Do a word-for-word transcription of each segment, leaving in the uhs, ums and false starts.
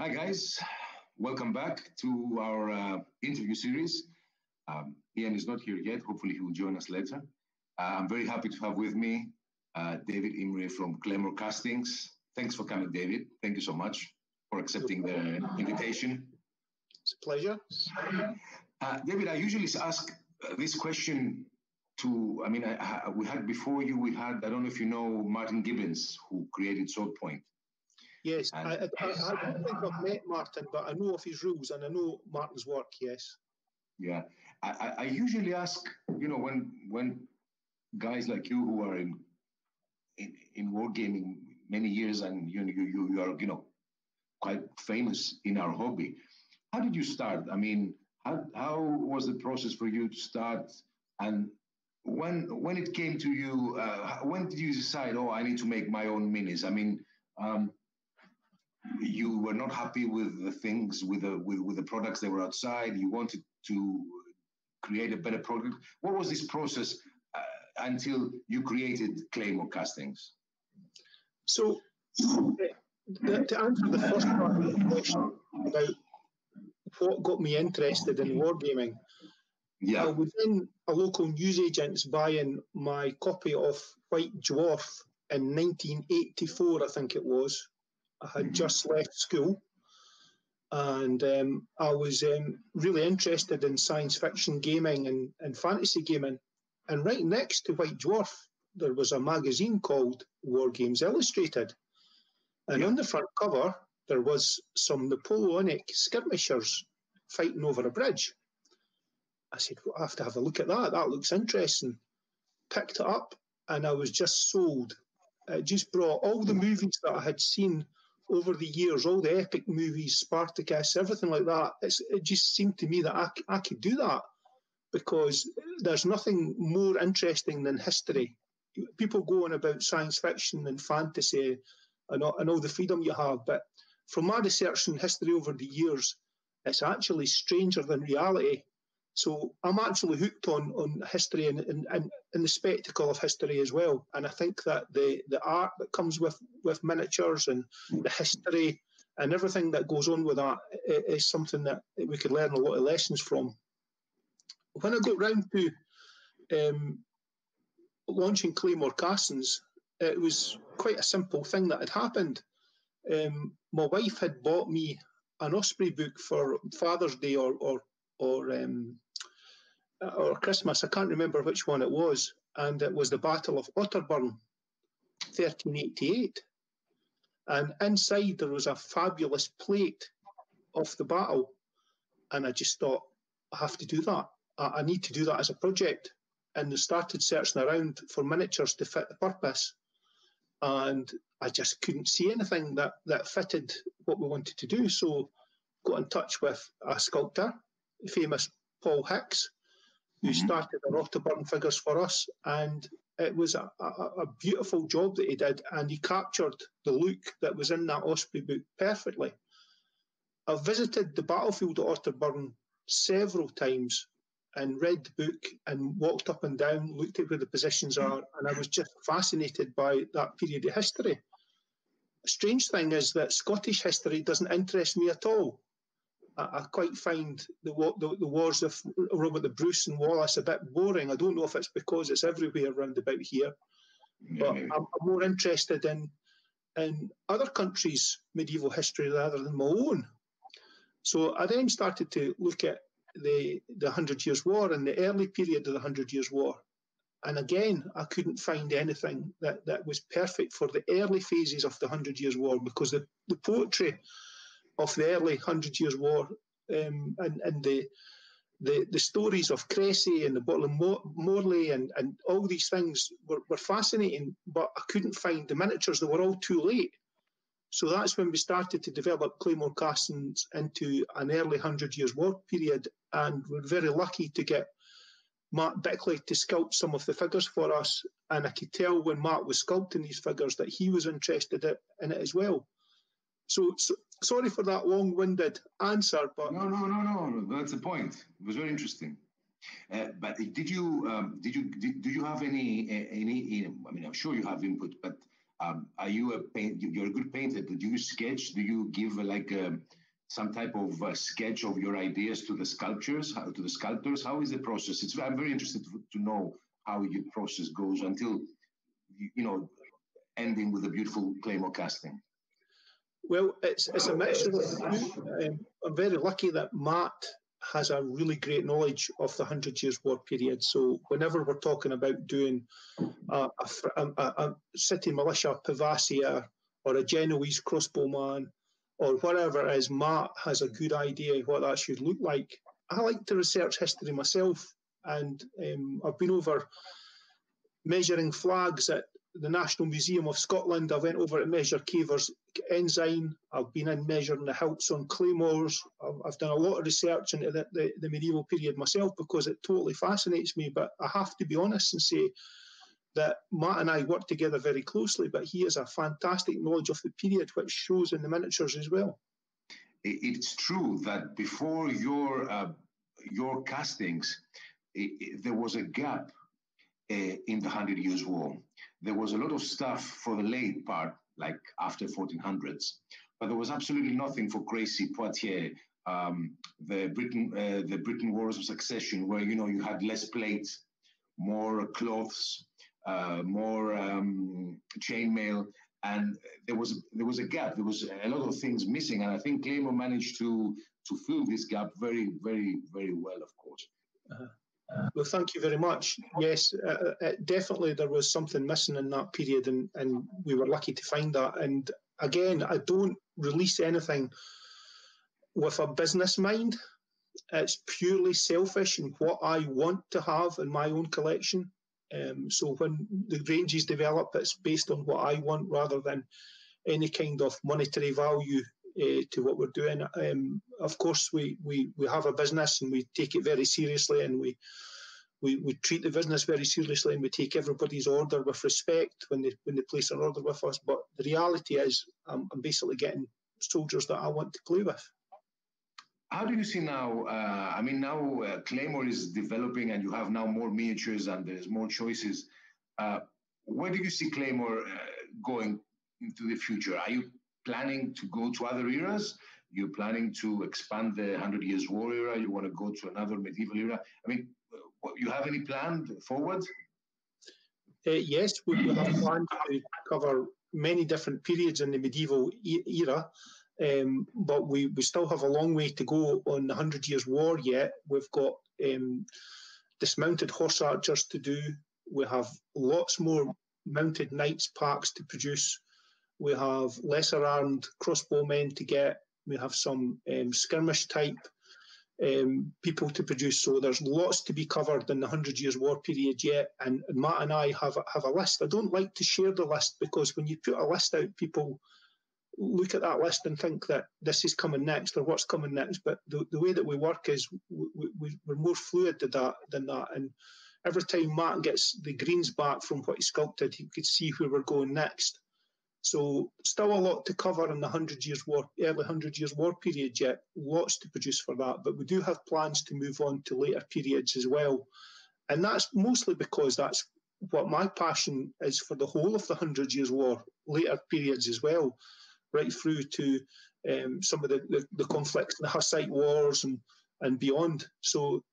Hi guys, welcome back to our uh, interview series. Um, Ian is not here yet, hopefully he will join us later. Uh, I'm very happy to have with me uh, David Imre from Claymore Castings. Thanks for coming, David. Thank you so much for accepting the invitation. It's a pleasure. Uh, David, I usually ask this question to, I mean, I, I, we had before you, we had, I don't know if you know Martin Gibbons, who created Swordpoint. Yes, and, I, I, I don't think I've met Martin, but I know of his rules and I know Martin's work, yes. Yeah, I, I usually ask, you know, when when guys like you who are in in, in wargaming many years and you, you, you are, you know, quite famous in our hobby, how did you start? I mean, how, how was the process for you to start? And when, when it came to you, uh, when did you decide, oh, I need to make my own minis? I mean... Um, You were not happy with the things, with the with, with the products that were outside. You wanted to create a better product. What was this process uh, until you created Claymore Castings? So, uh, the, to answer the first part of the question about what got me interested in wargaming, yeah, I was in a local newsagent's buying my copy of White Dwarf in nineteen eighty-four, I think it was. I had just left school, and um, I was um, really interested in science fiction gaming and, and fantasy gaming. And right next to White Dwarf, there was a magazine called War Games Illustrated. And yeah. On the front cover, there was some Napoleonic skirmishers fighting over a bridge. I said, well, I have to have a look at that. That looks interesting. Picked it up, and I was just sold. It just brought all the movies that I had seen over the years, all the epic movies, Spartacus, everything like that. It's, it just seemed to me that I, I could do that, because there's nothing more interesting than history. People go on about science fiction and fantasy and all, and all the freedom you have, but from my research in history over the years, it's actually stranger than reality. So I'm actually hooked on, on history and, and, and, and the spectacle of history as well. And I think that the, the art that comes with, with miniatures and the history and everything that goes on with that is something that we could learn a lot of lessons from. When I got round to um, launching Claymore Castings, it was quite a simple thing that had happened. Um, my wife had bought me an Osprey book for Father's Day or, or or um, or Christmas, I can't remember which one it was, and it was the Battle of Otterburn, thirteen eighty-eight. And inside there was a fabulous plate of the battle, and I just thought, I have to do that. I, I need to do that as a project. And I started searching around for miniatures to fit the purpose, and I just couldn't see anything that, that fitted what we wanted to do. So got in touch with a sculptor, famous Paul Hicks, who mm-hmm. started the Otterburn figures for us, and it was a, a, a beautiful job that he did, and he captured the look that was in that Osprey book perfectly. I've visited the battlefield at Otterburn several times and read the book and walked up and down, looked at where the positions are, and I was just fascinated by that period of history. The strange thing is that Scottish history doesn't interest me at all. I quite find the, the, the wars of Robert the Bruce and Wallace a bit boring. I don't know if it's because it's everywhere round about here, but yeah, I'm, I'm more interested in, in other countries' medieval history rather than my own. So I then started to look at the, the Hundred Years' War and the early period of the Hundred Years' War. And again, I couldn't find anything that, that was perfect for the early phases of the Hundred Years' War, because the, the poetry of the early Hundred Years' War um, and, and the, the the stories of Crécy and the Battle of Morlaix and, and all these things were, were fascinating, but I couldn't find the miniatures. They were all too late. So that's when we started to develop Claymore Castings into an early Hundred Years' War period, and we're very lucky to get Mark Bickley to sculpt some of the figures for us, and I could tell when Mark was sculpting these figures that he was interested in it as well. So, so sorry for that long-winded answer, but no, no, no, no. That's the point. It was very interesting. Uh, but did you, um, did you, did, do you have any, any? I mean, I'm sure you have input, but Um, are you a paint? You're a good painter. Do you sketch? Do you give like a, some type of uh, sketch of your ideas to the sculptures, to the sculptors? How is the process? It's, I'm very interested to, to know how your process goes until you, you know, ending with a beautiful Claymore casting. Well, it's it's a mixture. Um, I'm very lucky that Matt has a really great knowledge of the Hundred Years' War period. So whenever we're talking about doing a, a, a, a city militia Pivassia or a Genoese crossbowman or whatever it is, Matt has a good idea what that should look like. I like to research history myself, and um, I've been over measuring flags at the National Museum of Scotland. I went over to measure Caver's ensign. I've been in measuring the helps on claymores. I've, I've done a lot of research into the, the, the medieval period myself because it totally fascinates me. But I have to be honest and say that Matt and I work together very closely, but he has a fantastic knowledge of the period, which shows in the miniatures as well. It's true that before your, uh, your castings, it, it, there was a gap uh, in the Hundred Years' War. There was a lot of stuff for the late part, like after fourteen hundreds, but there was absolutely nothing for Crécy, Poitiers, um, the Breton, uh, the Breton Wars of Succession, where you know you had less plates, more cloths, uh, more um, chainmail, and there was there was a gap. There was a lot of things missing, and I think Claymore managed to to fill this gap very, very, very well, of course. Uh-huh. Well, thank you very much. Yes, uh, uh, definitely there was something missing in that period, and, and we were lucky to find that. And again, I don't release anything with a business mind. It's purely selfish and what I want to have in my own collection. Um, so when the ranges develop, it's based on what I want rather than any kind of monetary value Uh, to what we're doing. Um, of course, we, we, we have a business and we take it very seriously, and we, we we treat the business very seriously, and we take everybody's order with respect when they when they place an order with us. But the reality is, I'm, I'm basically getting soldiers that I want to play with. How do you see now? Uh, I mean, now uh, Claymore is developing, and you have now more miniatures, and there's more choices. Uh, where do you see Claymore uh, going into the future? Are you planning to go to other eras? You're planning to expand the Hundred Years' War era? You want to go to another medieval era? I mean, you have any plan forward? Uh, yes, we have planned to cover many different periods in the medieval e era, um, but we, we still have a long way to go on the Hundred Years' War yet. We've got um, dismounted horse archers to do. We have lots more mounted knights packs to produce. We have lesser armed crossbowmen to get. We have some um, skirmish type um, people to produce. So there's lots to be covered in the Hundred Years' War period yet. And, and Matt and I have a, have a list. I don't like to share the list because when you put a list out, people look at that list and think that this is coming next or what's coming next. But the, the way that we work is we, we, we're more fluid to that, than that. And every time Matt gets the greens back from what he sculpted, he could see where we're going next. So still a lot to cover in the Hundred Years' War, early Hundred Years' War period yet, lots to produce for that. But we do have plans to move on to later periods as well. And that's mostly because that's what my passion is for the whole of the Hundred Years' War, later periods as well, right through to um, some of the, the, the conflicts, the Hussite Wars and, and beyond. So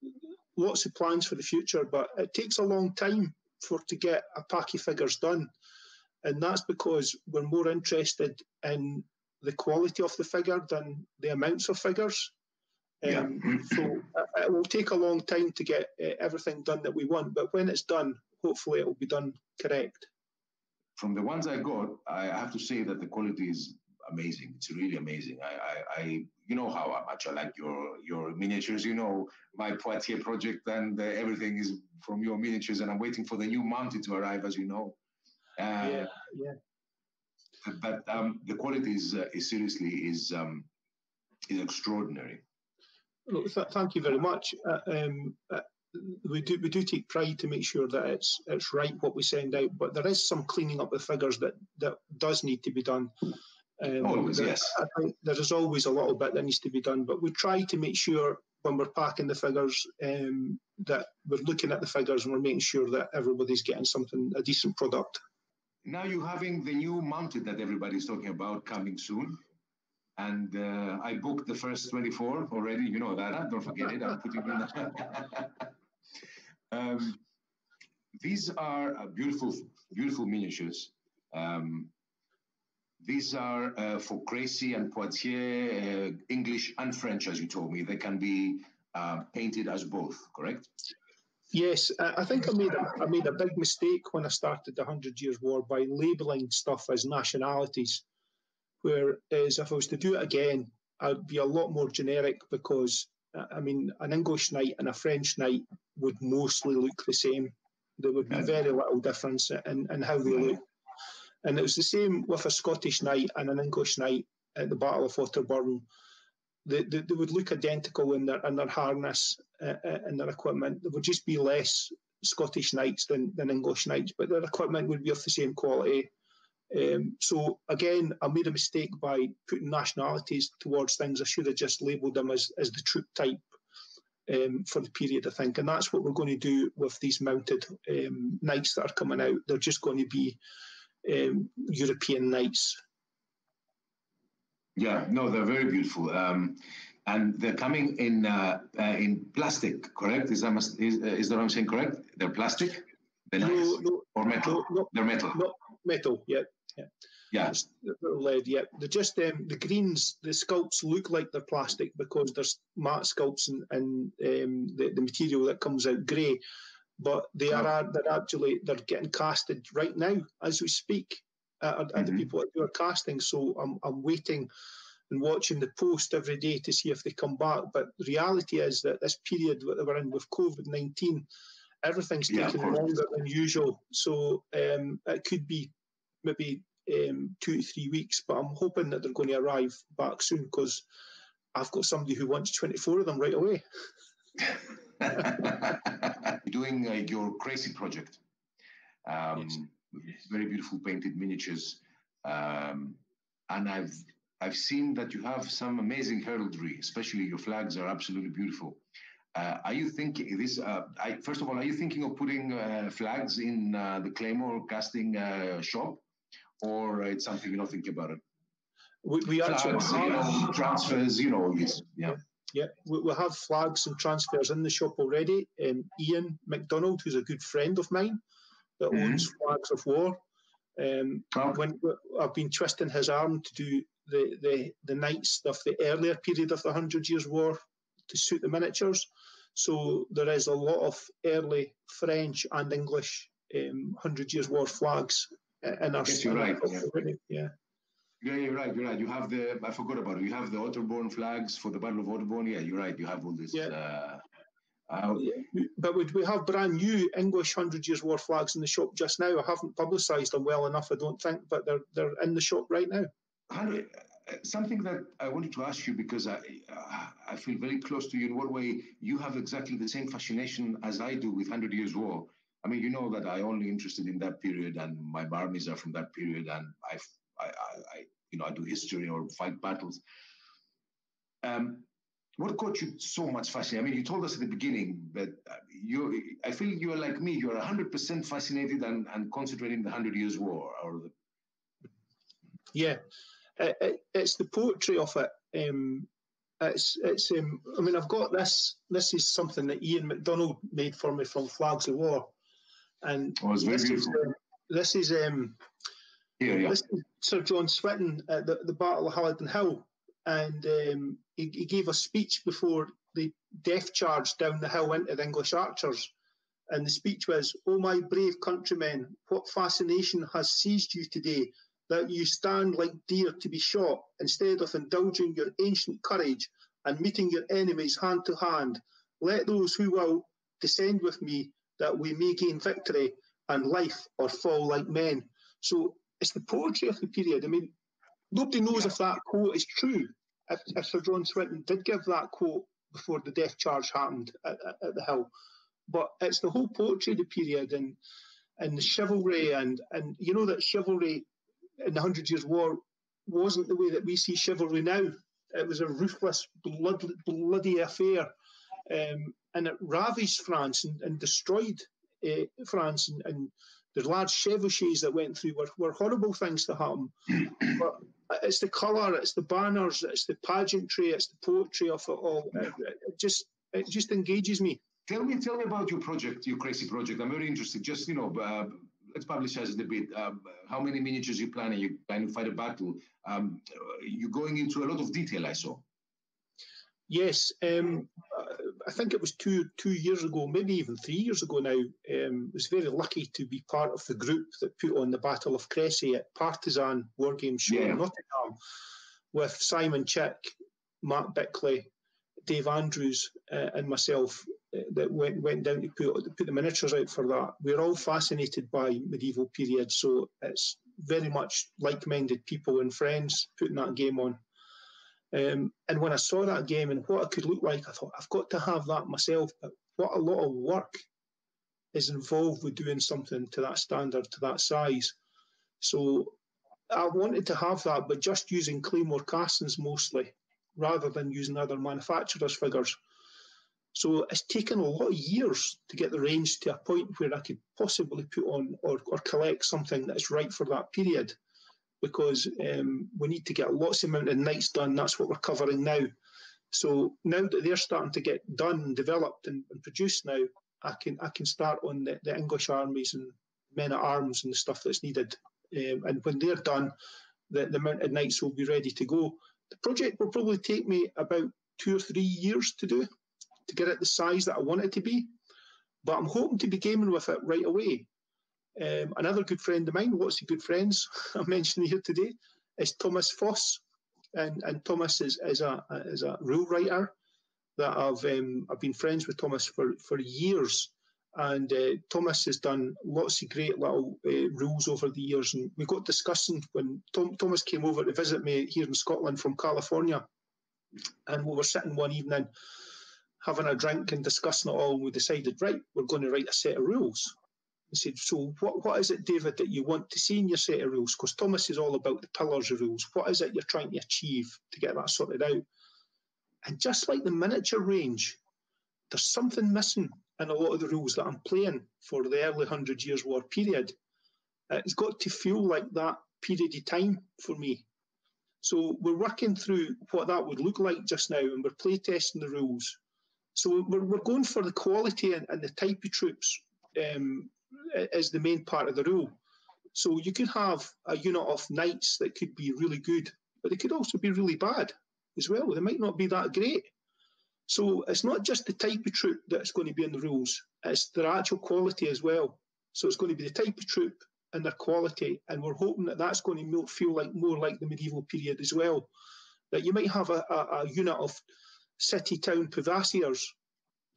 lots of plans for the future, but it takes a long time for to get a pack of figures done. And that's because we're more interested in the quality of the figure than the amounts of figures. Um, yeah. So it will take a long time to get everything done that we want, but when it's done, hopefully it will be done correct. From the ones I got, I have to say that the quality is amazing. It's really amazing. I, I, I you know how much I like your your miniatures. You know my Poitiers project, and uh, everything is from your miniatures. And I'm waiting for the new mounted to arrive, as you know. Uh, yeah, yeah. But um, the quality is, uh, is seriously is um, is extraordinary. Well, th thank you very much. Uh, um, uh, we do we do take pride to make sure that it's it's right what we send out, but there is some cleaning up with figures that that does need to be done. Um, always, there, yes. I think there is always a little bit that needs to be done, but we try to make sure when we're packing the figures, um, that we're looking at the figures and we're making sure that everybody's getting something a decent product. now you're having the new mounted that everybody's talking about coming soon. And uh, I booked the first twenty-four already. You know that. Don't forget it. I'm putting in that. um, these are beautiful, beautiful miniatures. Um, these are uh, for Crécy and Poitiers, uh, English and French, as you told me. They can be uh, painted as both, correct? Yes, I think I made, a, I made a big mistake when I started the Hundred Years' War by labelling stuff as nationalities, whereas if I was to do it again, I'd be a lot more generic because, I mean, an English knight and a French knight would mostly look the same. There would be very little difference in, in how they look. And it was the same with a Scottish knight and an English knight at the Battle of Otterburn. They, they, they would look identical in their, in their harness uh, and their equipment. There would just be less Scottish knights than, than English knights, but their equipment would be of the same quality. Um, so, again, I made a mistake by putting nationalities towards things. I should have just labelled them as, as the troop type um, for the period, I think. And that's what we're going to do with these mounted um, knights that are coming out. They're just going to be um, European knights. Yeah, no, they're very beautiful, um, and they're coming in uh, uh, in plastic. Correct? Is that must, is, uh, is that what I'm saying? Correct? They're plastic. They're no, no, or metal. No, no, they're metal. No, metal. Yeah, yeah. Yeah. They're lead. Yeah. They're just um, the greens. The sculpts look like they're plastic because there's matte sculpts and, and um, the, the material that comes out grey, but they are oh. they're actually they're getting casted right now as we speak. Uh, and mm-hmm. the people that do our casting, so I'm, I'm waiting and watching the post every day to see if they come back. But the reality is that this period that we're in with COVID nineteen, everything's yeah, taking longer than usual. So um, it could be maybe um, two to three weeks, but I'm hoping that they're going to arrive back soon because I've got somebody who wants twenty-four of them right away. Doing uh, your Crécy project. Um, yes. Very beautiful painted miniatures, um, and I've I've seen that you have some amazing heraldry. Especially your flags are absolutely beautiful. Uh, are you thinking this? Uh, I, first of all, are you thinking of putting uh, flags in uh, the Claymore casting uh, shop, or it's something you're not thinking about it? We, we are flags, you know, transfers, you know, yes, yeah. Yeah, we, we have flags and transfers in the shop already. Um, Ian McDonald, who's a good friend of mine, that owns mm-hmm. Flags of War. Um, oh. when, I've been twisting his arm to do the, the, the night stuff, the earlier period of the Hundred Years' War, to suit the miniatures. So there is a lot of early French and English um, Hundred Years' War flags in our yes, you're right. Yeah. yeah. Yeah, you're right, you're right. You have the, I forgot about it, you have the Otterburn flags for the Battle of Otterburn. Yeah, you're right, you have all this... Yeah. Uh, Uh, but we, we have brand new English Hundred Years' War flags in the shop just now. I haven't publicised them well enough, I don't think, but they're they're in the shop right now. Something that I wanted to ask you, because I I feel very close to you in what way you have exactly the same fascination as I do with Hundred Years' War. I mean, you know that I only interested in that period, and my armies are from that period, and I, I, I you know I do history or fight battles. Um. What caught you so much fascination? I mean, you told us at the beginning that you, I feel you're like me, you're one hundred percent fascinated and, and concentrating the Hundred Years' War. Or the... Yeah, it, it, it's the poetry of it. Um, it's, it's. Um, I mean, I've got this. This is something that Ian McDonald made for me from Flags of War. And oh, it's very this, beautiful. Is, um, this is um, yeah, yeah. This is Sir John Swinton at the, the Battle of Halidon Hill. And um, he, he gave a speech before the death charge down the hill into the English archers. And the speech was, "Oh, my brave countrymen, what fascination has seized you today, that you stand like deer to be shot, instead of indulging your ancient courage and meeting your enemies hand to hand? Let those who will descend with me, that we may gain victory and life, or fall like men." So it's the poetry of the period. I mean, nobody knows if that quote is true. If, if Sir John Swinton did give that quote before the death charge happened at, at, at the hill, but it's the whole poetry of the period and and the chivalry and and you know that chivalry in the Hundred Years' War wasn't the way that we see chivalry now. It was a ruthless, blood, bloody affair, um, and it ravaged France and, and destroyed uh, France and, and There's large trebuchets that went through, were, were horrible things to happen. But it's the colour, it's the banners, it's the pageantry, it's the poetry of it all. It, it just it just engages me. Tell me, tell me about your project, your Crécy project. I'm very interested. Just you know, uh, let's publicize it a bit. Uh, how many miniatures you planning? You plan to fight a battle. Um, you're going into a lot of detail, I saw. Yes, um, I think it was two two years ago, maybe even three years ago now. Um, I was very lucky to be part of the group that put on the Battle of Crécy at Partisan War Games Show yeah. in Nottingham, with Simon Chick, Mark Bickley, Dave Andrews, uh, and myself. Uh, that went went down to put put the miniatures out for that. We're all fascinated by medieval period, so it's very much like-minded people and friends putting that game on. Um, and when I saw that game and what it could look like, I thought, I've got to have that myself. But what a lot of work is involved with doing something to that standard, to that size. So I wanted to have that, but just using Claymore Castings mostly, rather than using other manufacturers' figures. So it's taken a lot of years to get the range to a point where I could possibly put on or, or collect something that's right for that period. Because um, we need to get lots of amount of knights done. That's what we're covering now. So now that they're starting to get done, developed and, and produced now, I can I can start on the, the English armies and men-at-arms and the stuff that's needed. Um, and when they're done, the, the amount of knights will be ready to go. The project will probably take me about two or three years to do, to get it the size that I want it to be. But I'm hoping to be gaming with it right away. Um, another good friend of mine, lots of good friends I'm mentioning here today, is Thomas Foss, and and Thomas is, is a is a rule writer that I've um, I've been friends with Thomas for for years, and uh, Thomas has done lots of great little uh, rules over the years, and we got discussing when Tom, Thomas came over to visit me here in Scotland from California, and we were sitting one evening having a drink and discussing it all, and we decided, right, we're going to write a set of rules. I said, so what, what is it, David, that you want to see in your set of rules? Because Thomas is all about the pillars of rules. What is it you're trying to achieve to get that sorted out? And just like the miniature range, there's something missing in a lot of the rules that I'm playing for the early Hundred Years' War period. It's got to feel like that period of time for me. So we're working through what that would look like just now, and we're playtesting the rules. So we're, we're going for the quality and, and the type of troops um, is the main part of the rule. So you could have a unit of knights that could be really good, but they could also be really bad as well. They might not be that great. So it's not just the type of troop that's going to be in the rules, it's their actual quality as well. So it's going to be the type of troop and their quality, and we're hoping that that's going to feel like more like the medieval period as well. That you might have a, a, a unit of city town Cuirassiers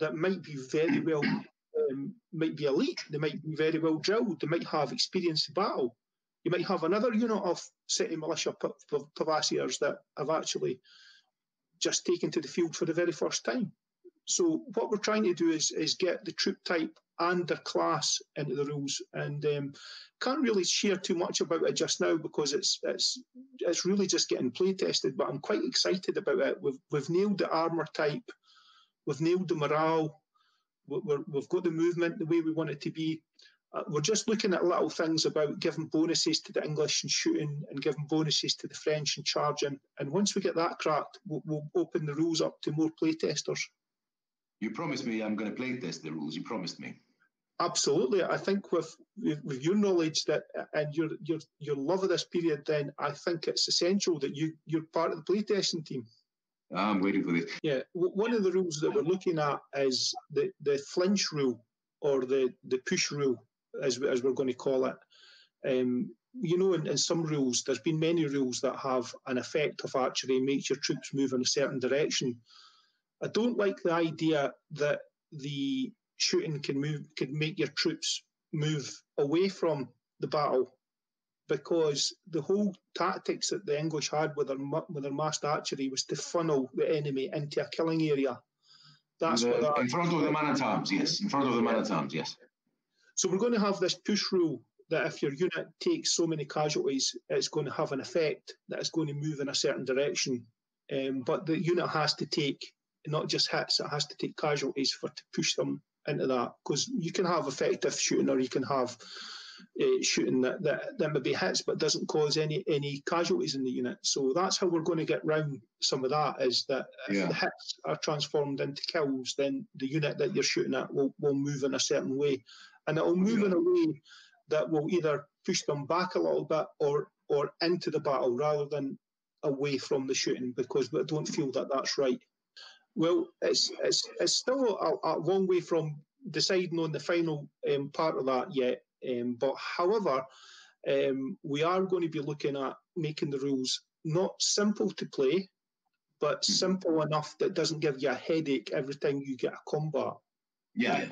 that might be very well Um, might be elite, they might be very well drilled, they might have experience in battle. You might have another unit of city militia Cuirassiers that have actually just taken to the field for the very first time. So what we're trying to do is, is get the troop type and their class into the rules, and um, can't really share too much about it just now because it's it's it's really just getting play tested, but I'm quite excited about it. We've, we've nailed the armour type, we've nailed the morale, We're, we've got the movement the way we want it to be. Uh, we're just looking at little things about giving bonuses to the English and shooting, and giving bonuses to the French and charging. And once we get that cracked, we'll, we'll open the rules up to more playtesters. You promised me I'm going to playtest the rules. You promised me. Absolutely. I think with with your knowledge that and your your your love of this period, then I think it's essential that you you're part of the playtesting team. I'm waiting for this. Yeah, one of the rules that we're looking at is the, the flinch rule, or the, the push rule, as, we, as we're going to call it. Um, you know, in, in some rules, there's been many rules that have an effect of archery, makes your troops move in a certain direction. I don't like the idea that the shooting can move, can make your troops move away from the battle, because the whole tactics that the English had with their, with their massed archery was to funnel the enemy into a killing area. That's the, what in front of the man-at-arms, yes. In front of the man-at-arms, yes. So we're going to have this push rule that if your unit takes so many casualties, it's going to have an effect that it's going to move in a certain direction. Um, but the unit has to take not just hits, it has to take casualties for to push them into that. Because you can have effective shooting, or you can have uh, shooting that, that that maybe hits but doesn't cause any any casualties in the unit. So that's how we're going to get round some of that, is that if yeah. the hits are transformed into kills, then the unit that you're shooting at will, will move in a certain way, and it'll move yeah. in a way that will either push them back a little bit or or into the battle rather than away from the shooting, because we don't feel that that's right. Well, it's it's, it's still a, a long way from deciding on the final um, part of that yet, um, but however, um, we are going to be looking at making the rules not simple to play, but mm. simple enough that doesn't give you a headache every time you get a combat. Yeah,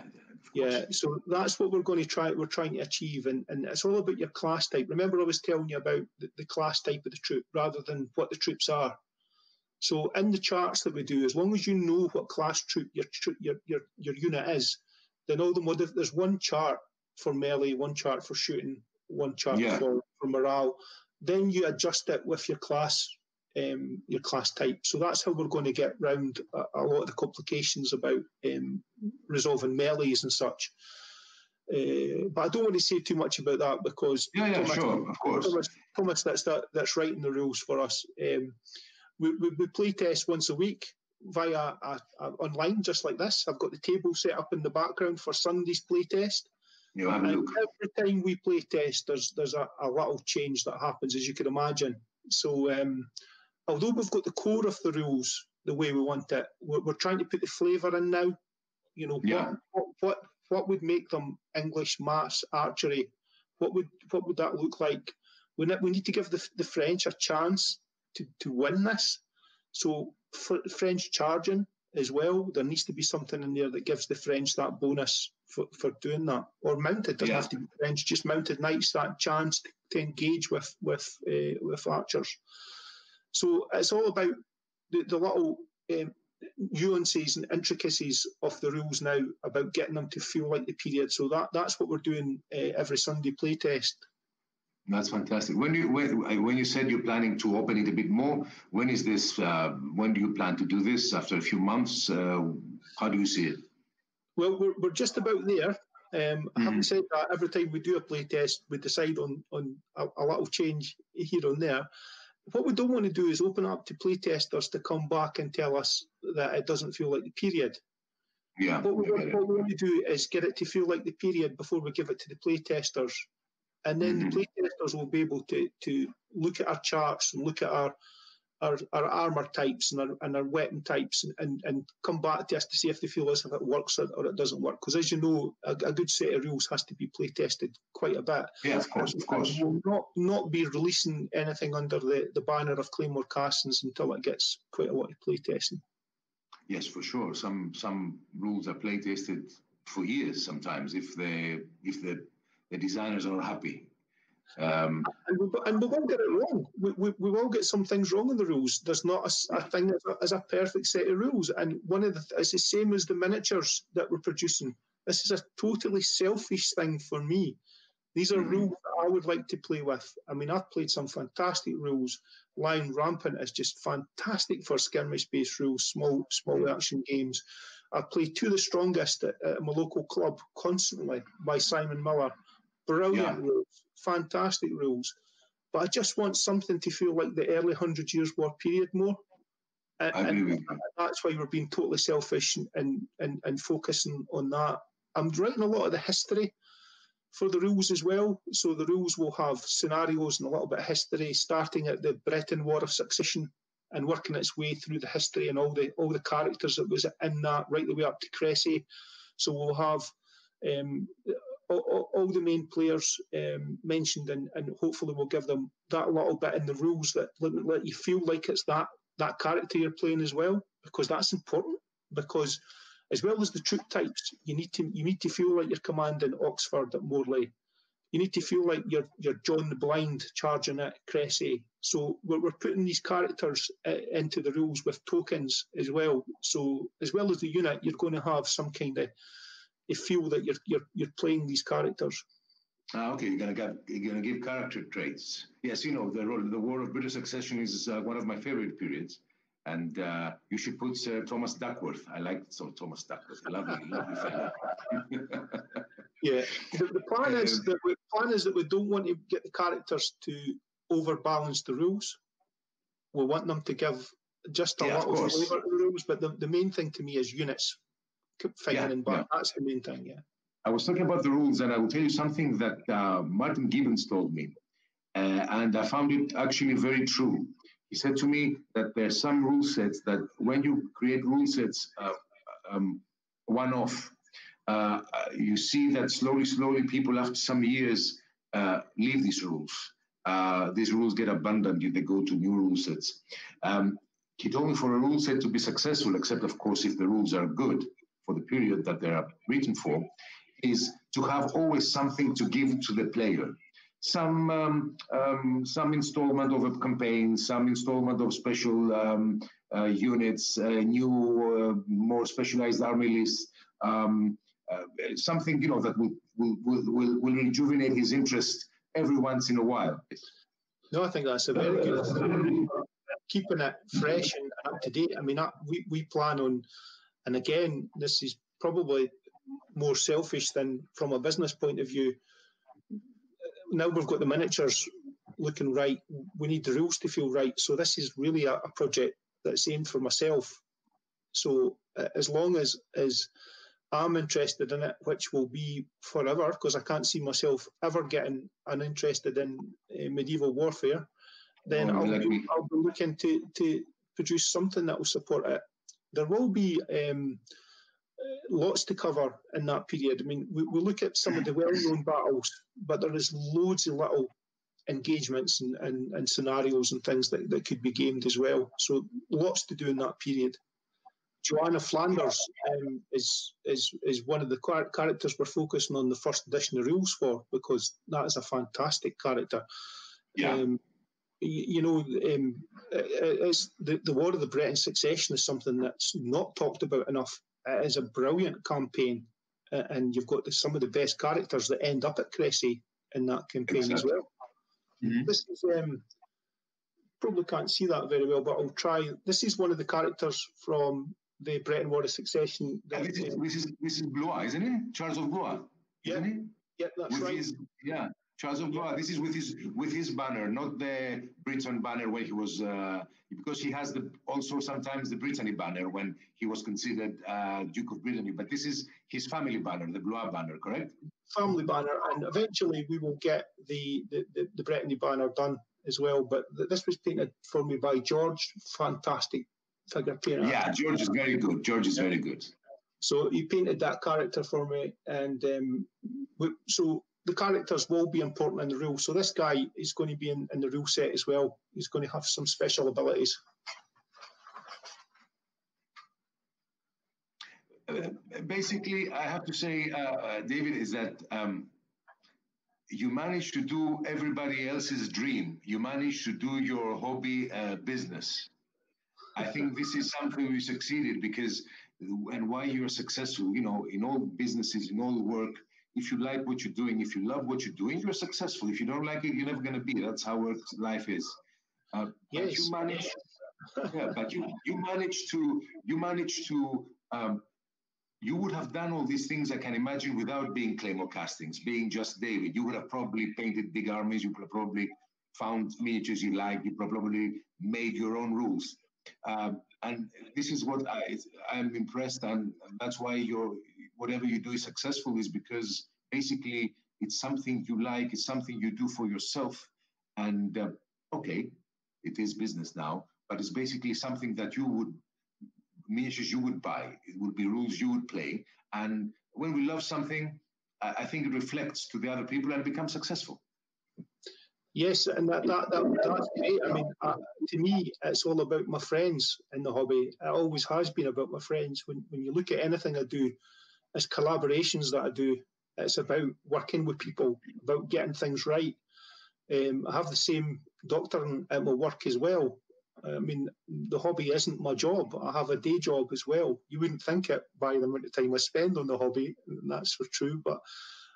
yeah. So that's what we're going to try. We're trying to achieve, and, and it's all about your class type. Remember, I was telling you about the, the class type of the troop rather than what the troops are. So in the charts that we do, as long as you know what class troop your your your, your unit is, then all the modif- there's one chart for melee, one chart for shooting, one chart yeah. for, for morale. Then you adjust it with your class, um, your class type. So that's how we're going to get round a, a lot of the complications about um, resolving melees and such. Uh, but I don't want to say too much about that because yeah, yeah, Thomas, sure, of course, Thomas, Thomas that's that, that's writing the rules for us. Um, we, we we play test once a week via a, a, online, just like this. I've got the table set up in the background for Sunday's play test. You have and every time we play test, there's there's a, a little change that happens, as you can imagine. So um, although we've got the core of the rules the way we want it, we're, we're trying to put the flavour in now. You know, yeah. what, what what what would make them English, maths, archery? What would what would that look like? We ne- we need to give the the French a chance to to win this. So fr- French charging as well. There needs to be something in there that gives the French that bonus for, for doing that. Or mounted doesn't yeah. have to be French. Just mounted knights that chance to, to engage with with uh, with archers. So it's all about the, the little um, nuances and intricacies of the rules now, about getting them to feel like the period. So that that's what we're doing uh, every Sunday playtest. That's fantastic. When you when, when you said you're planning to open it a bit more, when is this? Uh, when do you plan to do this? After a few months, uh, how do you see it? Well, we're we're just about there. Um, mm-hmm. Having said that, every time we do a playtest, we decide on on a, a little change here and there. What we don't want to do is open up to playtesters to come back and tell us that it doesn't feel like the period. Yeah. What we, want, what we want to do is get it to feel like the period before we give it to the playtesters. And then mm-hmm. the playtesters will be able to, to look at our charts and look at our our, our armour types and our, and our weapon types and, and, and come back to us to see if they feel as if it works or, or it doesn't work. Because as you know, a, a good set of rules has to be playtested quite a bit. Yeah, of course, of course. We'll not, not be releasing anything under the, the banner of Claymore Castings until it gets quite a lot of playtesting. Yes, for sure. Some some rules are playtested for years sometimes if they if the the designers are happy. Um, and, we, and we will get it wrong. We, we, we will get some things wrong in the rules. There's not a, a thing as a, as a perfect set of rules. And one of the it's the same as the miniatures that we're producing. This is a totally selfish thing for me. These are mm-hmm. rules that I would like to play with. I mean, I've played some fantastic rules. Lion Rampant is just fantastic for skirmish-based rules, small small action games. I played Two of the Strongest at, at my local club constantly by Simon Miller. Brilliant yeah. rules, fantastic rules, but I just want something to feel like the early Hundred Years' War period more. And, I agree with you. That's why we're being totally selfish and, and, and focusing on that. I'm writing a lot of the history for the rules as well, so the rules will have scenarios and a little bit of history, starting at the Breton War of Succession and working its way through the history and all the all the characters that was in that, right the way up to Crécy. So we'll have um, All, all the main players um, mentioned, and, and hopefully we'll give them that little bit in the rules that let you feel like it's that that character you're playing as well, because that's important. Because as well as the troop types, you need to you need to feel like you're commanding Oxford at Morlaix. You need to feel like you're you're John the Blind charging at Crécy. So we're, we're putting these characters uh, into the rules with tokens as well. So as well as the unit, you're going to have some kind of you feel that you're you're you're playing these characters. Ah, okay. You're gonna give you're gonna give character traits. Yes, you know the the War of British Succession is uh, one of my favorite periods, and uh, you should put Sir Thomas Duckworth. I like Sir Thomas Duckworth. Lovely, lovely fellow. Yeah, the, the plan um, is that we, plan is that we don't want to get the characters to overbalance the rules. We want them to give just a yeah, little flavor to the rules, but the, the main thing to me is units. Keep fighting and yeah, yeah. That's the main thing. Yeah. I was talking about the rules, and I will tell you something that uh, Martin Gibbons told me, uh, and I found it actually very true. He said to me that there are some rule sets that when you create rule sets uh, um, one-off, uh, you see that slowly, slowly people after some years uh, leave these rules. Uh, these rules get abandoned if they go to new rule sets. Um, he told me for a rule set to be successful, except of course if the rules are good for the period that they are written for, is to have always something to give to the player. Some um, um, some installment of a campaign, some installment of special um, uh, units, uh, new, uh, more specialized army lists, um, uh, something you know that will will, will will rejuvenate his interest every once in a while. No, I think that's a very good thing. Keeping it fresh and up to date. I mean, I, we we plan on, and again, this is probably more selfish than from a business point of view. Now we've got the miniatures looking right, we need the rules to feel right. So this is really a, a project that's aimed for myself. So uh, as long as, as I'm interested in it, which will be forever, because I can't see myself ever getting uninterested in uh, medieval warfare, then oh, I'll, like be, I'll be looking to, to produce something that will support it. There will be um, lots to cover in that period. I mean, we, we look at some of the well-known battles, but there is loads of little engagements and, and, and scenarios and things that, that could be gamed as well. So lots to do in that period. Joanna Flanders um, is, is, is one of the characters we're focusing on the first edition of rules for, because that is a fantastic character. Yeah. Um, You know, um, it's the, the War of the Breton Succession is something that's not talked about enough. It is a brilliant campaign, uh, and you've got the, some of the best characters that end up at Crécy in that campaign exactly. as well. Mm-hmm. This is, um, probably can't see that very well, but I'll try. This is one of the characters from the Breton War of Succession. That, this, is, um, this, is, this is Blois, isn't it? Charles of Blois, isn't yeah. it? Yeah, that's With right. His, yeah. Charles of Blois. This is with his with his banner, not the Briton banner when he was, uh, because he has the also sometimes the Brittany banner when he was considered uh, Duke of Brittany. But this is his family banner, the Blois banner, correct? Family banner, and eventually we will get the the, the, the Brittany banner done as well. But th this was painted for me by George, fantastic Fagrepeira. Yeah, George is very good. George is yeah. very good. So he painted that character for me, and um, we, so. The characters will be important in the rule. So this guy is going to be in, in the rule set as well. He's going to have some special abilities. Uh, basically, I have to say, uh, David, is that um, you manage to do everybody else's dream. You manage to do your hobby uh, business. I think this is something we succeeded because, and why you're successful, you know, in all businesses, in all work, if you like what you're doing, if you love what you're doing, you're successful. If you don't like it, you're never going to be. That's how life is. Uh, yes. But you manage, yeah, but you, you manage to, you manage to, um, you would have done all these things, I can imagine, without being Claymore Castings, being just David. You would have probably painted big armies. You would have probably found miniatures you like. You probably made your own rules. Uh, and this is what I, I'm impressed, and that's why you're, whatever you do is successful, is because basically it's something you like, it's something you do for yourself, and uh, okay, it is business now, but it's basically something that you would, miniatures you would buy, it would be rules you would play, and when we love something, I, I think it reflects to the other people and becomes successful. Yes, and that, that, that, that's great. I mean, uh, to me, it's all about my friends in the hobby. It always has been about my friends. When, when you look at anything I do, it's collaborations that I do. It's about working with people, about getting things right. Um, I have the same doctrine at my work as well. I mean, the hobby isn't my job. I have a day job as well. You wouldn't think it by the amount of time I spend on the hobby, and that's for true, but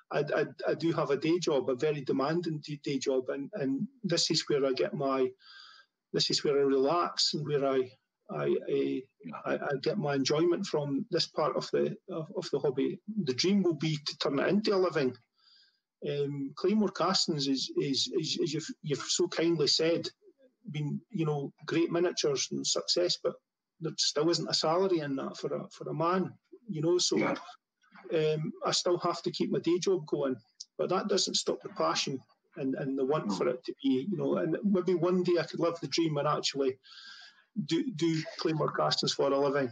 I, I, I do have a day job, a very demanding day job, and, and this is where I get my, this is where I relax and where I, I, I, I get my enjoyment from this part of the of, of the hobby. The dream will be to turn it into a living. Um, Claymore Castings is, is, is, is you've, you've so kindly said, been, you know, great miniatures and success, but there still isn't a salary in that for a, for a man, you know, so yeah. um, I still have to keep my day job going, but that doesn't stop the passion and, and the want for it to be, you know, and maybe one day I could live the dream and actually do, do Claymore Castings for a living.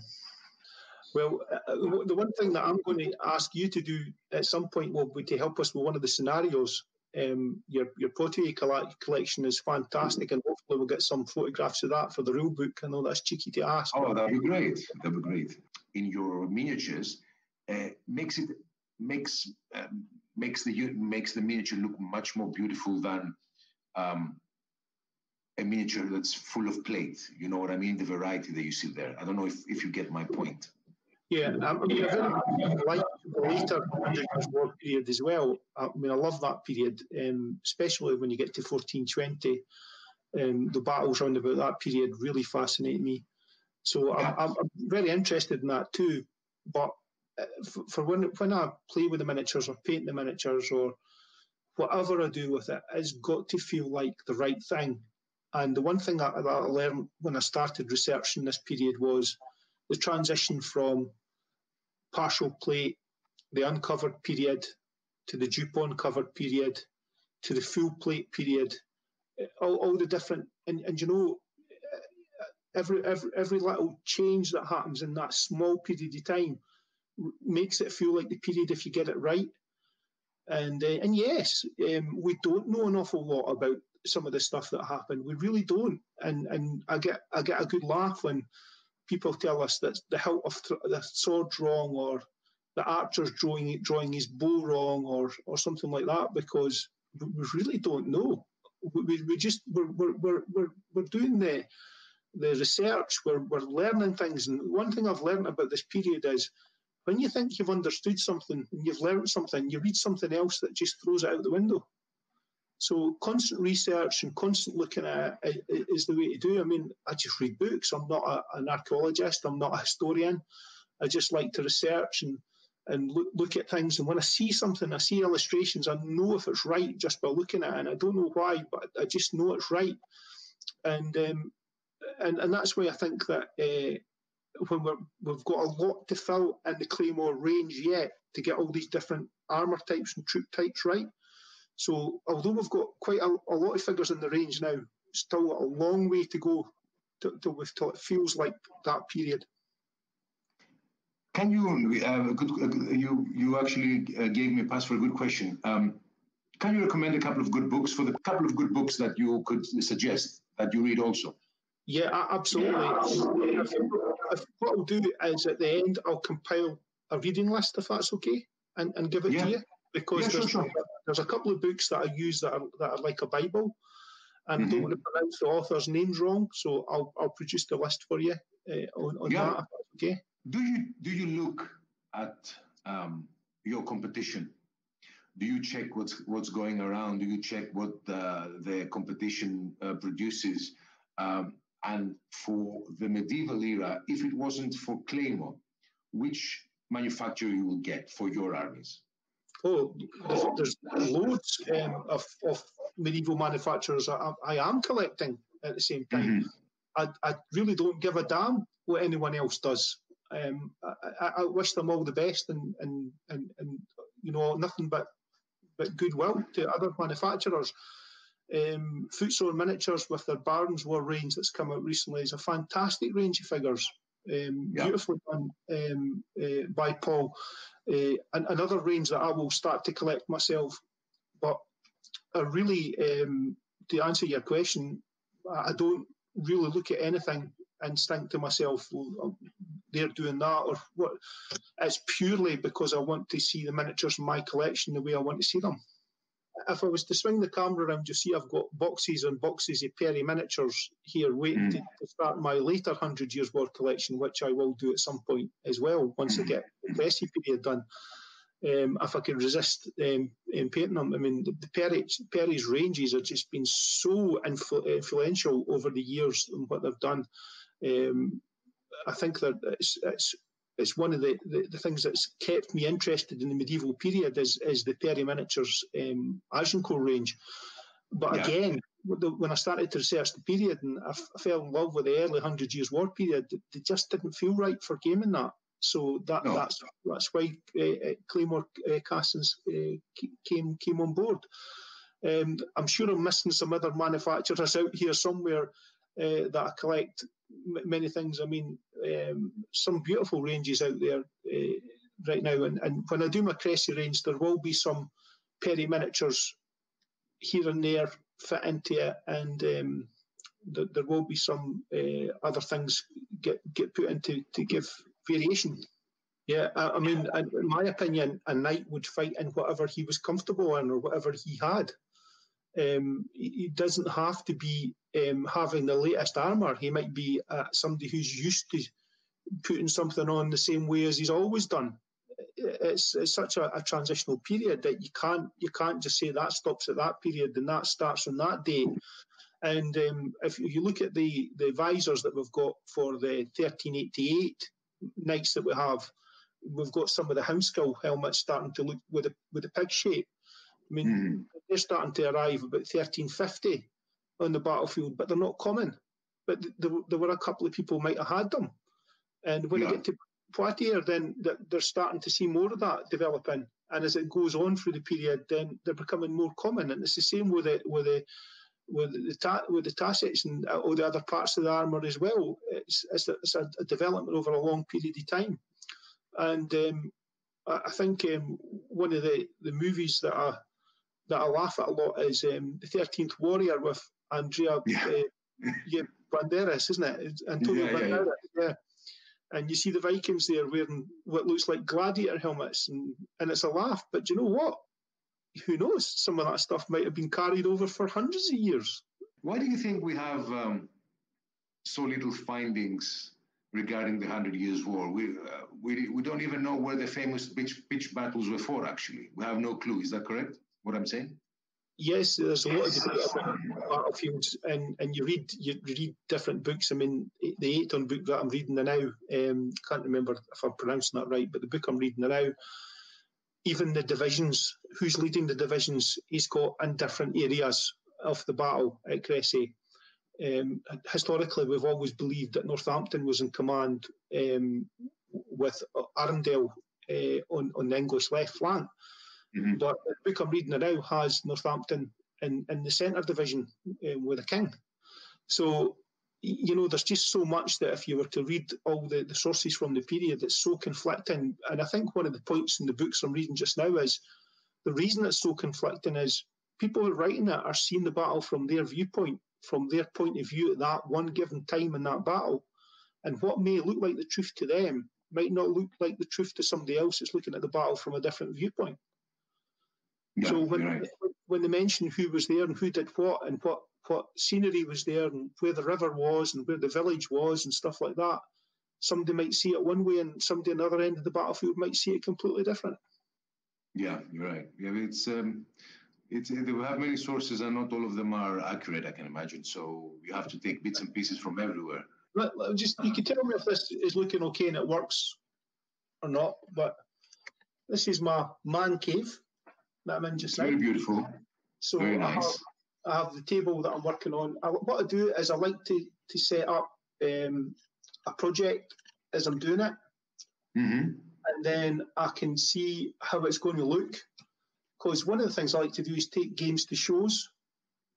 Well, uh, the one thing that I'm going to ask you to do at some point will be to help us with one of the scenarios. Um, your your Pottery collection is fantastic, and hopefully we'll get some photographs of that for the rule book. I know that's cheeky to ask. Oh, that'd be great. That'd be great. In your miniatures, uh, makes it makes um, makes the makes the miniature look much more beautiful than um, a miniature that's full of plate. You know what I mean? The variety that you see there. I don't know if if you get my point. Yeah, I mean, I really like the later Hundred Years' War period as well. I mean, I love that period, um, especially when you get to fourteen twenty. Um, the battles around about that period really fascinate me. So I'm, I'm very interested in that too. But for when, when I play with the miniatures or paint the miniatures or whatever I do with it, it's got to feel like the right thing. And the one thing that I learned when I started researching this period was the transition from partial plate, the uncovered period, to the Dupont covered period, to the full plate period, all, all the different, and, and you know, every, every, every little change that happens in that small period of time makes it feel like the period if you get it right. And, uh, and yes, um, we don't know an awful lot about some of the stuff that happened. We really don't. And, and I get, I get a good laugh when people tell us that the hilt of th the sword's wrong, or the archer's drawing drawing his bow wrong, or or something like that, because we really don't know. We we just we're we're we're we're doing the the research. We're we're learning things, and one thing I've learned about this period is when you think you've understood something and you've learned something, you read something else that just throws it out the window. So constant research and constant looking at it is the way to do. I mean, I just read books. I'm not a, an archaeologist. I'm not a historian. I just like to research and, and look, look at things. And when I see something, I see illustrations, I know if it's right just by looking at it. And I don't know why, but I just know it's right. And um, and, and that's why I think that uh, when we're, we've got a lot to fill in the Claymore range yet to get all these different armour types and troop types right. So although we've got quite a, a lot of figures in the range now, still a long way to go till it feels like that period. Can you, uh, good, uh, you, you actually uh, gave me a pass for a good question. Um, can you recommend a couple of good books for the couple of good books that you could suggest that you read also? Yeah, absolutely. Yeah, absolutely. If, if, what I'll do is at the end, I'll compile a reading list, if that's okay, and, and give it yeah. to you. Because yeah, there's, sure, sure. there's a couple of books that I use that are, that are like a Bible, and mm-hmm. I don't want to pronounce the author's names wrong, so I'll, I'll produce the list for you uh, on, on yeah. that. Okay. Do you do you look at um, your competition? Do you check what's what's going around? Do you check what the, the competition uh, produces? Um, and for the medieval era, if it wasn't for Claymore, which manufacturer you will get for your armies? Oh, there's, there's loads um, of, of medieval manufacturers I, I am collecting at the same time. Mm-hmm. I, I really don't give a damn what anyone else does. Um, I, I wish them all the best and, and, and, and you know, nothing but, but goodwill to other manufacturers. Um, Footsworn Miniatures with their Barons War range that's come out recently is a fantastic range of figures. Um, yeah. Beautifully done um, uh, by Paul. Uh, and another range that I will start to collect myself. But I really, um, to answer your question, I don't really look at anything and think to myself, well, they're doing that or what. It's purely because I want to see the miniatures in my collection the way I want to see them. If I was to swing the camera around, you see I've got boxes and boxes of Perry Miniatures here waiting mm. to, to start my later Hundred Years' War collection, which I will do at some point as well, once mm. I get the Crécy period done. um, if I can resist um, um, painting them. I mean, the, the Perry's, Perry's ranges have just been so influ influential over the years and what they've done. Um, I think that it's, it's it's one of the, the, the things that's kept me interested in the medieval period is is the Perry Miniatures um, Agincourt range. But yeah. again, when I started to research the period, and I, I fell in love with the early Hundred Years' War period, they just didn't feel right for gaming that. So that no. that's that's why uh, Claymore uh, Castings uh, came came on board. Um, I'm sure I'm missing some other manufacturers out here somewhere uh, that I collect m many things. I mean, um, some beautiful ranges out there uh, right now. And, and when I do my Crécy range, there will be some Perry Miniatures here and there fit into it, and um, th there will be some uh, other things get get put into to give variation. Yeah, I, I mean, I, in my opinion, a knight would fight in whatever he was comfortable in or whatever he had. Um, he, he doesn't have to be um, having the latest armour. He might be uh, somebody who's used to putting something on the same way as he's always done. It's, it's such a, a transitional period that you can't you can't just say that stops at that period and that starts on that date. And um, if you look at the the visors that we've got for the thirteen eighty-eight knights that we have, we've got some of the houndskull helmets starting to look with a with a pig shape. I mean, mm. they're starting to arrive about thirteen fifty on the battlefield, but they're not common. But th th there were a couple of people might have had them, and when yeah. you get to Poitiers, then they're starting to see more of that developing, and as it goes on through the period, then they're becoming more common. And it's the same with the with the with the ta with the tassets and all the other parts of the armour as well. It's it's, a, it's a, a development over a long period of time. And um, I, I think um, one of the the movies that I that I laugh at a lot is um, the Thirteenth Warrior with Andrea yeah. uh, yeah, Banderas, isn't it? It's Antonio yeah, Banderas, yeah. yeah. And you see the Vikings there wearing what looks like gladiator helmets, and, and it's a laugh. But do you know what? Who knows? Some of that stuff might have been carried over for hundreds of years. Why do you think we have um, so little findings regarding the Hundred Years' War? We, uh, we, we don't even know where the famous pitch, pitch battles were for, actually. We have no clue. Is that correct, what I'm saying? Yes, there's a lot of debate about battlefields, and and you read you read different books. I mean, the Aitken book that I'm reading now, um, can't remember if I'm pronouncing that right, but the book I'm reading now, even the divisions, who's leading the divisions, he's got in different areas of the battle at Crécy. Um, historically, we've always believed that Northampton was in command um, with Arundel uh, on on the English left flank. Mm-hmm. But the book I'm reading now has Northampton in, in the centre division um, with a king. So, you know, there's just so much that if you were to read all the, the sources from the period, it's so conflicting. And I think one of the points in the books I'm reading just now is the reason it's so conflicting is people who are writing it are seeing the battle from their viewpoint, from their point of view at that one given time in that battle. And what may look like the truth to them might not look like the truth to somebody else that's looking at the battle from a different viewpoint. Yeah, so when, right. when they mention who was there and who did what and what, what scenery was there and where the river was and where the village was and stuff like that, somebody might see it one way and somebody on the other end of the battlefield might see it completely different. Yeah, you're right. Yeah, it's, um, it's, we have many sources and not all of them are accurate, I can imagine. So you have to take bits and pieces from everywhere. Right, just, you can tell me if this is looking okay and it works or not, but this is my man cave that I'm in just now. Very beautiful. So Very nice. I have, I have the table that I'm working on. I, what I do is I like to, to set up um, a project as I'm doing it. Mm-hmm. And then I can see how it's going to look. Because one of the things I like to do is take games to shows.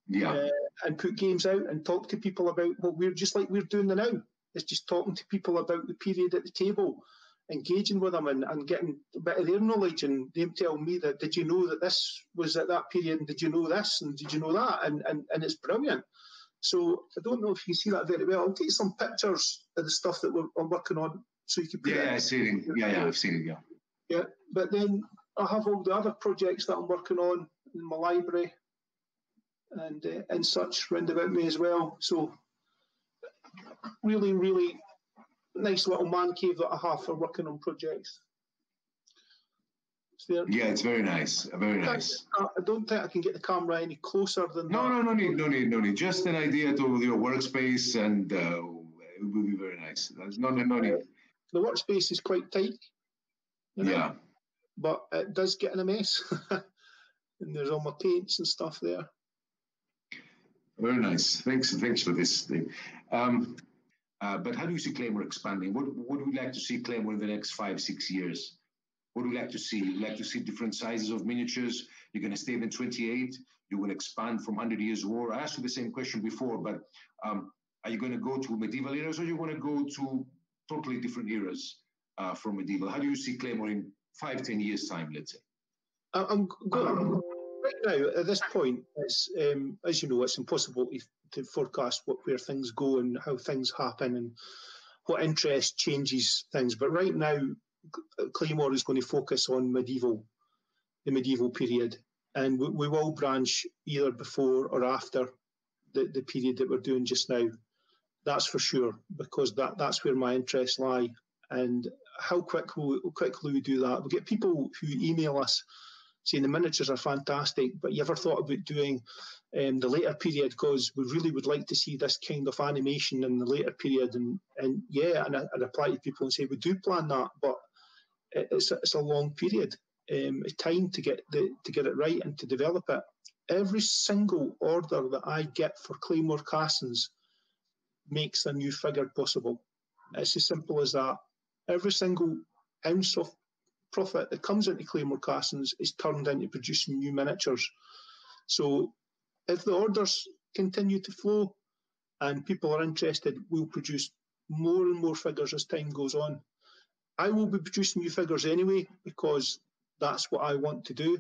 Yeah. Uh, and put games out and talk to people about what we're just like we're doing now. It's just talking to people about the period at the table, engaging with them and, and getting a bit of their knowledge, and them telling me that, did you know that this was at that period, and did you know this, and did you know that, and, and, and it's brilliant. So I don't know if you see that very well. I'll take some pictures of the stuff that we're, I'm working on, so you can put yeah, it yeah, I've seen it. Yeah, yeah, I've seen it, yeah. Yeah, but then I have all the other projects that I'm working on in my library and, uh, and such round about me as well. So really, really nice little man cave that I have for working on projects. It's there. Yeah, it's very nice. Very nice. I don't think I can get the camera any closer than no, that. No, no, no need, no need, no need. Just an idea to your workspace, and uh, it will be very nice. There's no, no need. The workspace is quite tight. You know? Yeah. But it does get in a mess. And there's all my paints and stuff there. Very nice. Thanks, thanks for this thing. Um, uh, but how do you see Claymore expanding? What What would you like to see Claymore in the next five, six years? What do you like to see? You like to see different sizes of miniatures? You're going to stay in twenty-eight. You will expand from Hundred Years' War. I asked you the same question before, but um, are you going to go to medieval eras, or you want to go to totally different eras uh, from medieval? How do you see Claymore in five, ten years time, let's say? I'm going. Right now, at this point, it's, um, as you know, it's impossible to, to forecast what, where things go and how things happen and what interest changes things. But right now, Claymore is going to focus on medieval, the medieval period. And we, we will branch either before or after the, the period that we're doing just now. That's for sure, because that, that's where my interests lie. And how quick will, quickly we do that. We'll get people who email us saying the miniatures are fantastic, but you ever thought about doing um, the later period, because we really would like to see this kind of animation in the later period. And, and yeah, and I, I reply to people and say, we do plan that, but it's a, it's a long period, um, time to get, the, to get it right and to develop it. Every single order that I get for Claymore Castings makes a new figure possible. It's as simple as that. Every single ounce of profit that comes into Claymore Castings is turned into producing new miniatures. So if the orders continue to flow and people are interested, we'll produce more and more figures as time goes on. I will be producing new figures anyway, because that's what I want to do.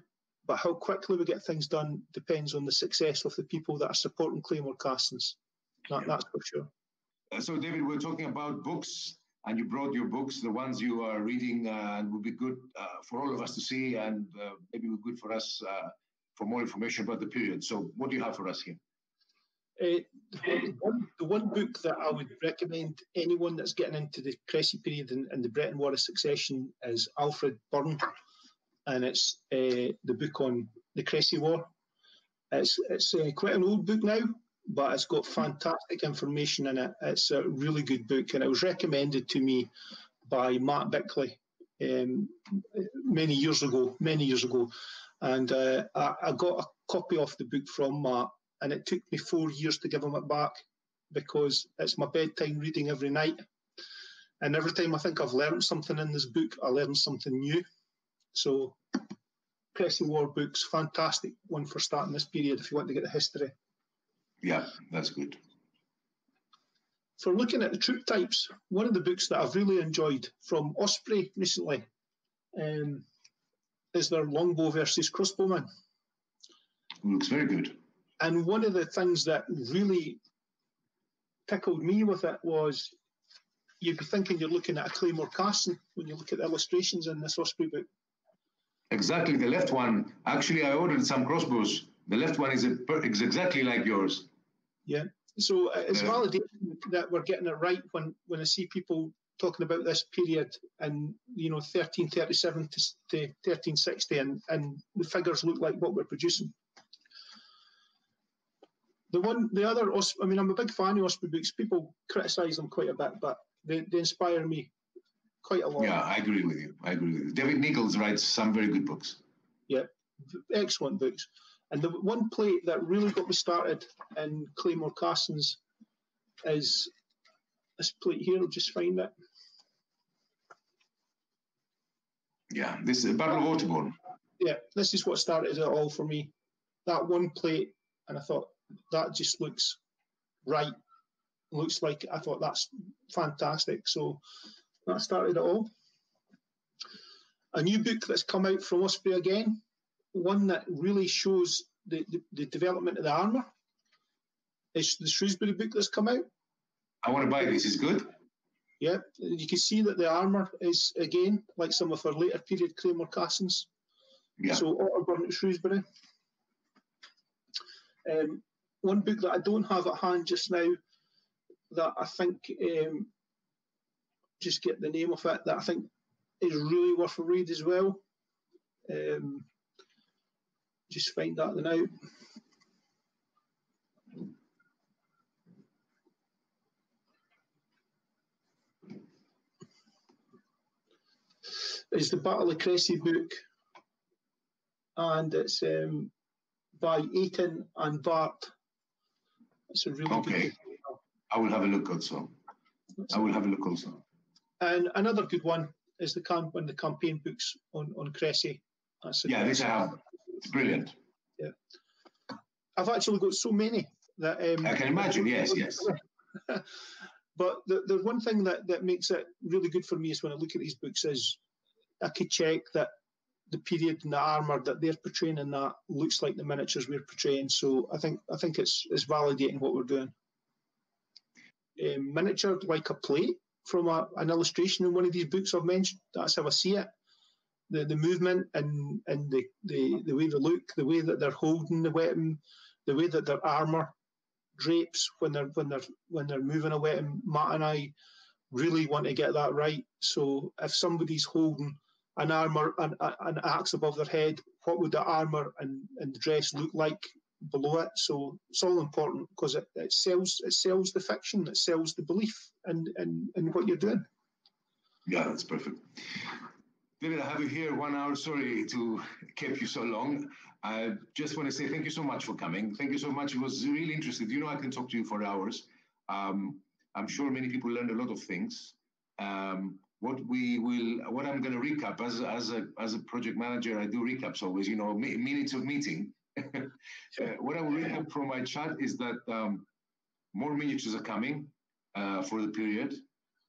But how quickly we get things done depends on the success of the people that are supporting Claymore Castings. That, that's for sure. So, David, we're talking about books, and you brought your books, the ones you are reading, uh, and would be good uh, for all of us to see, and uh, maybe would be good for us uh, for more information about the period. So what do you have for us here? Uh, the, one, the one book that I would recommend anyone that's getting into the Crécy period and, and the Breton War of Succession is Alfred Byrne, and it's uh, the book on the Crécy War. It's, it's uh, quite an old book now, but it's got fantastic information in it. It's a really good book, and it was recommended to me by Mark Bickley um, many years ago, many years ago. And uh, I, I got a copy of the book from Mark, and it took me four years to give him it back, because it's my bedtime reading every night. And every time I think I've learned something in this book, I learn something new. So Crécy War books, fantastic one for starting this period if you want to get the history. Yeah, that's good. For looking at the troop types, one of the books that I've really enjoyed from Osprey recently um, is their Longbow versus Crossbowman. Looks very good. And one of the things that really tickled me with it was you'd be thinking you're looking at a Claymore Casting when you look at the illustrations in this Osprey book. Exactly, the left one. Actually, I ordered some crossbows. The left one is exactly like yours. Yeah. So it's yeah. validation that we're getting it right when, when I see people talking about this period and, you know, thirteen thirty-seven to, to thirteen sixty, and, and the figures look like what we're producing. The one, the other, I mean, I'm a big fan of Osprey books. People criticise them quite a bit, but they, they inspire me quite a lot. Yeah, I agree with you. I agree with you. David Nichols writes some very good books. Yeah, excellent books. And the one plate that really got me started in Claymore Castings is this plate here. I'll just find it. Yeah, this is the Battle of Otterburn. Yeah, this is what started it all for me. That one plate, and I thought, that just looks right. Looks like, I thought, that's fantastic. So that started it all. A new book that's come out from Osprey again. One that really shows the, the, the development of the armour is the Shrewsbury book that's come out. I want to buy this. It's good. Yeah. You can see that the armour is, again, like some of our later period Claymore Castings. Yeah. So Otterburn at Shrewsbury. Um, one book that I don't have at hand just now that I think, um, just get the name of it, that I think is really worth a read as well. Um, just find that one out. It's the Battle of Crécy book, and it's um, by Eaton and Bart. It's a really okay. Good book. I will have a look also. That's I will have a look also. And another good one is the camp and the campaign books on on Crécy. That's yeah, these are brilliant. Yeah, I've actually got so many that um, I can imagine. Yes, yes. But the the one thing that that makes it really good for me is when I look at these books is I could check that the period and the armour that they're portraying in that looks like the miniatures we're portraying. So I think I think it's it's validating what we're doing. Um, miniatured like a plate from a, an illustration in one of these books I've mentioned. That's how I see it. The the movement and and the the the way they look, the way that they're holding the weapon, the way that their armour drapes when they're when they're when they're moving a weapon. Matt and I really want to get that right. So if somebody's holding an armour, an, an axe above their head, what would the armour and, and dress look like below it? So it's all important because it, it sells it sells the fiction, it sells the belief in, in, in what you're doing. Yeah, that's perfect. David, I have you here one hour. Sorry to keep you so long. I just want to say thank you so much for coming. Thank you so much. It was really interesting. You know, I can talk to you for hours. Um, I'm sure many people learned a lot of things. Um, What we will, what I'm going to recap as as a as a project manager, I do recaps always. You know, minutes of meeting. uh, what I will recap from my chat is that um, more miniatures are coming uh, for the period,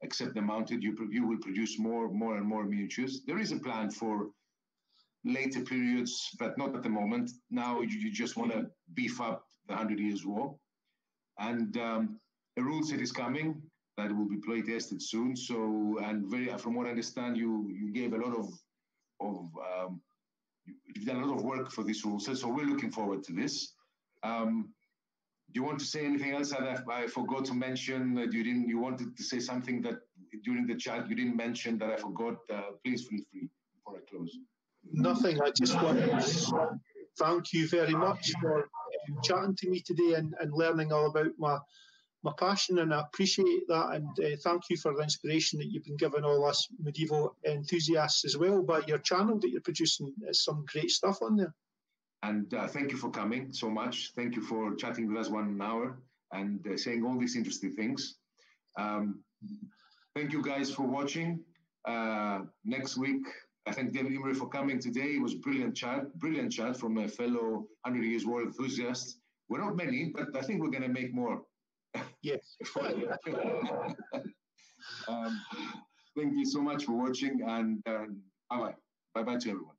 except the mounted. You you will produce more more and more miniatures. There is a plan for later periods, but not at the moment. Now you, you just want to beef up the Hundred Years' War, and um, a rule set is coming. That will be play tested soon. So, and very, from what I understand, you you gave a lot of of um, you've done a lot of work for this rule set. So we're looking forward to this. Um, do you want to say anything else that I, I forgot to mention? That you didn't, you wanted to say something that during the chat you didn't mention that I forgot. Uh, please feel free before I close. Nothing. I just want to thank you very much for chatting to me today and, and learning all about my. My passion, and I appreciate that, and uh, thank you for the inspiration that you've been giving all us medieval enthusiasts as well by your channel that you're producing. There's some great stuff on there. And uh, thank you for coming so much. Thank you for chatting with us one hour and uh, saying all these interesting things. Um, thank you guys for watching. Uh, next week, I thank David Imre for coming today. It was brilliant chat, brilliant chat from a fellow Hundred Years' War enthusiast. We're not many, but I think we're going to make more. Yes. um, thank you so much for watching, and um, bye bye. Bye bye to everyone.